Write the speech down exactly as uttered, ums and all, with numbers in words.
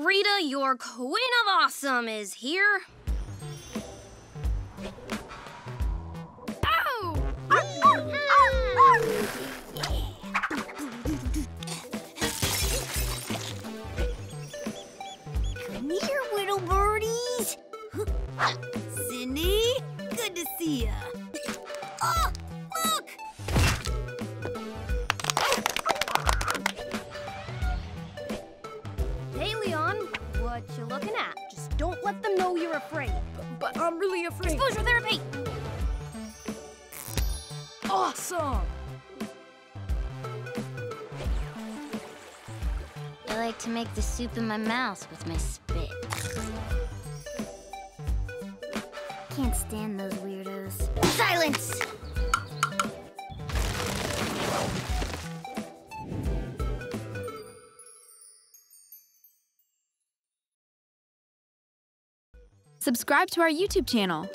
Rita, your Queen of Awesome is here. Oh! Come here, little birdies. Cindy, good to see ya. Oh! You're looking at. Just don't let them know you're afraid. But, but I'm really afraid. Exposure therapy! Awesome! I like to make the soup in my mouth with my spit. Can't stand those weirdos. Silence! Subscribe to our YouTube channel.